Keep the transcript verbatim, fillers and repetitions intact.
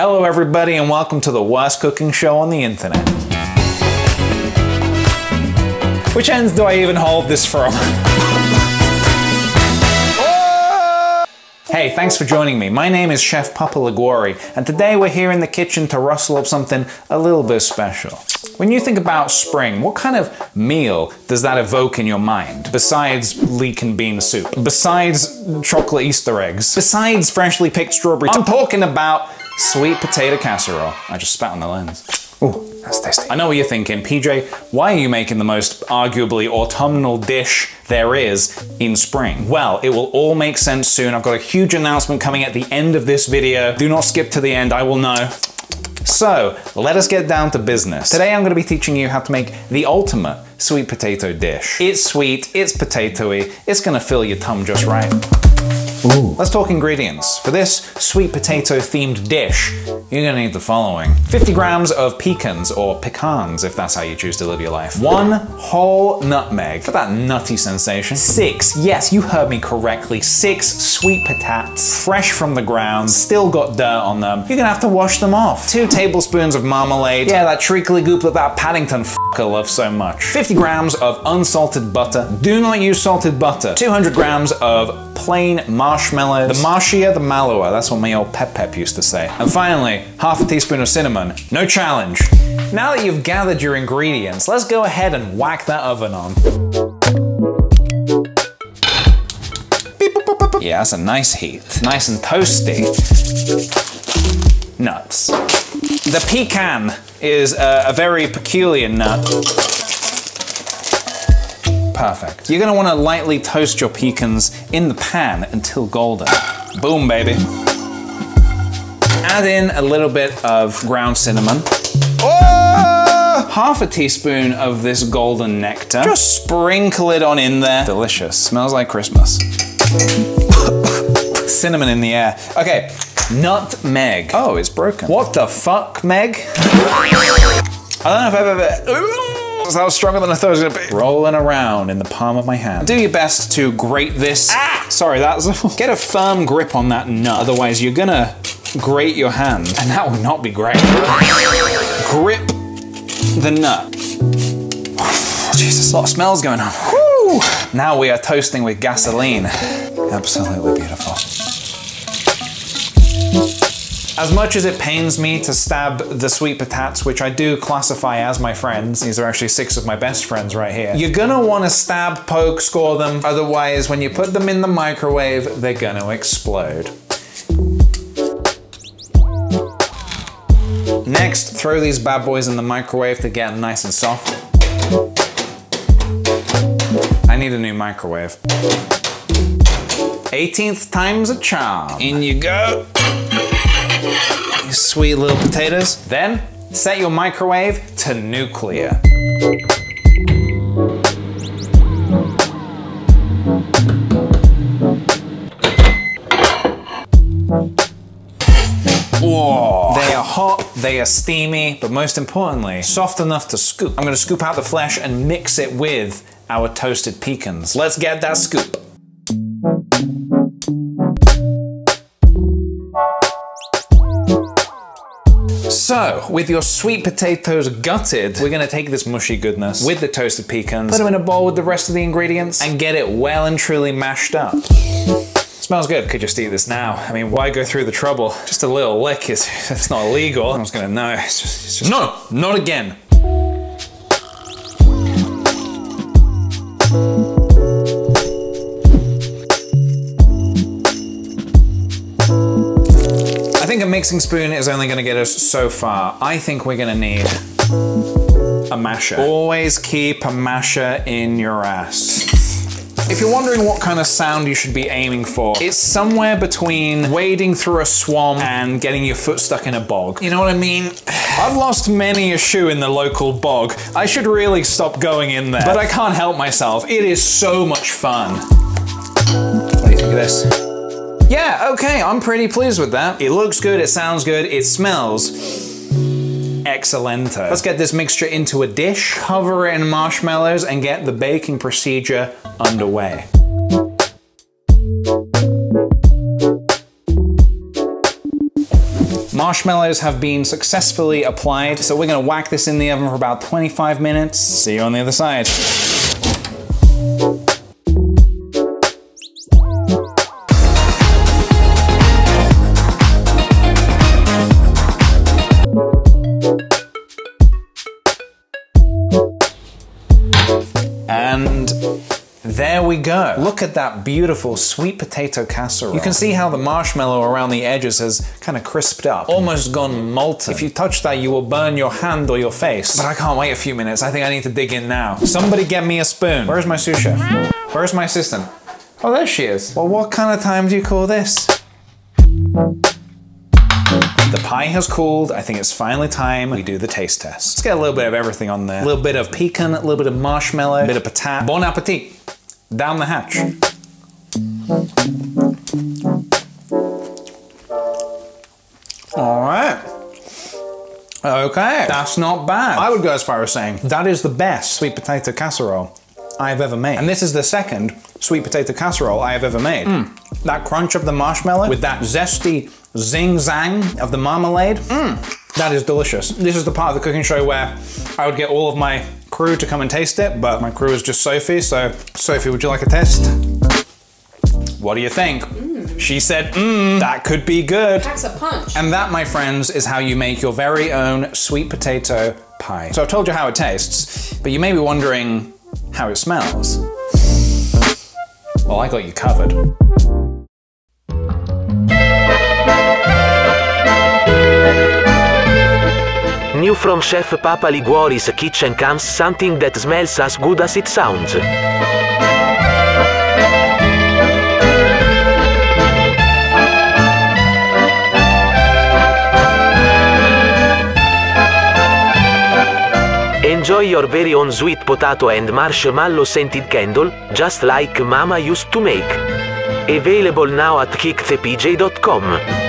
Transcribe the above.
Hello everybody and welcome to the worst cooking show on the internet. Which ends do I even hold this from? Hey, thanks for joining me. My name is Chef Papa Liguori and today we're here in the kitchen to rustle up something a little bit special. When you think about spring, what kind of meal does that evoke in your mind? Besides leek and bean soup, besides chocolate Easter eggs, besides freshly picked strawberries, I'm talking about sweet potato casserole. I just spat on the lens. Ooh, that's tasty. I know what you're thinking, P J, why are you making the most arguably autumnal dish there is in spring? Well, it will all make sense soon. I've got a huge announcement coming at the end of this video. Do not skip to the end, I will know. So, let us get down to business. Today I'm gonna be teaching you how to make the ultimate sweet potato dish. It's sweet, it's potatoey, it's gonna fill your tum just right. Ooh. Let's talk ingredients. For this sweet potato themed dish, you're gonna need the following. fifty grams of pecans, or pecans if that's how you choose to live your life. One whole nutmeg for that nutty sensation. Six, yes, you heard me correctly, six sweet potats, fresh from the ground, still got dirt on them. You're gonna have to wash them off. Two tablespoons of marmalade. Yeah, that treacly goop that that Paddington f***er loves so much. fifty grams of unsalted butter. Do not use salted butter. two hundred grams of plain marshmallows. The marshier, the mallower. That's what my old Pep Pep used to say. And finally, half a teaspoon of cinnamon. No challenge. Now that you've gathered your ingredients, let's go ahead and whack that oven on. Yeah, that's a nice heat. Nice and toasty. Nuts. The pecan is a, a very peculiar nut. Perfect. You're gonna wanna lightly toast your pecans in the pan until golden. Boom, baby. Add in a little bit of ground cinnamon. Oh! Half a teaspoon of this golden nectar. Just sprinkle it on in there. Delicious, smells like Christmas. Cinnamon in the air. Okay, nutmeg. Oh, it's broken. What the fuck, Meg? I don't know if I've ever... That was stronger than I thought it was gonna be. Rolling around in the palm of my hand. Do your best to grate this. Ah! Sorry, that was. Get a firm grip on that nut, otherwise you're gonna grate your hand, and that will not be great. Grip the nut. Jesus, a lot of smells going on. Woo! Now we are toasting with gasoline. Absolutely beautiful. As much as it pains me to stab the sweet potats, which I do classify as my friends, these are actually six of my best friends right here, you're gonna wanna stab, poke, score them, otherwise when you put them in the microwave, they're gonna explode. Next, throw these bad boys in the microwave to get nice and soft. I need a new microwave. eighteenth time's a charm. In you go. You sweet little potatoes. Then, set your microwave to nuclear. Whoa. They are hot, they are steamy, but most importantly, soft enough to scoop. I'm gonna scoop out the flesh and mix it with our toasted pecans. Let's get that scoop. So, with your sweet potatoes gutted, we're gonna take this mushy goodness with the toasted pecans, put them in a bowl with the rest of the ingredients, and get it well and truly mashed up. Smells good, could just eat this now. I mean, why go through the trouble? Just a little lick, is it's not illegal. I was gonna know, it's just, it's just... No, not again. I think a mixing spoon is only gonna get us so far. I think we're gonna need a masher. Always keep a masher in your ass. If you're wondering what kind of sound you should be aiming for, it's somewhere between wading through a swamp and getting your foot stuck in a bog. You know what I mean? I've lost many a shoe in the local bog. I should really stop going in there, but I can't help myself. It is so much fun. What do you think of this? Yeah, okay, I'm pretty pleased with that. It looks good, it sounds good, it smells excellent. Let's get this mixture into a dish, cover it in marshmallows, and get the baking procedure underway. marshmallows have been successfully applied, so we're gonna whack this in the oven for about twenty-five minutes. See you on the other side. And there we go. Look at that beautiful sweet potato casserole. You can see how the marshmallow around the edges has kind of crisped up, almost gone molten. If you touch that, you will burn your hand or your face. But I can't wait a few minutes. I think I need to dig in now. Somebody get me a spoon. Where's my sous chef? Where's my assistant? Oh, there she is. Well, what kind of time do you call this? The pie has cooled. I think it's finally time we do the taste test. Let's get a little bit of everything on there. A little bit of pecan, a little bit of marshmallow, a bit of patate. Bon appetit. Down the hatch. All right. Okay, that's not bad. I would go as far as saying that is the best sweet potato casserole I've ever made. And this is the second sweet potato casserole I have ever made. Mm. That crunch of the marshmallow with that zesty zing-zang of the marmalade. Mm, that is delicious. This is the part of the cooking show where I would get all of my crew to come and taste it, but my crew is just Sophie, so Sophie, would you like a test? What do you think? Mm. She said, mmm, that could be good. That's a punch. And that, my friends, is how you make your very own sweet potato pie. So I've told you how it tastes, but you may be wondering how it smells. Well, I got you covered. New from Chef Papa Liguori's kitchen comes something that smells as good as it sounds. Enjoy your very own sweet potato and marshmallow scented candle, just like Mama used to make. Available now at kick the p j dot com.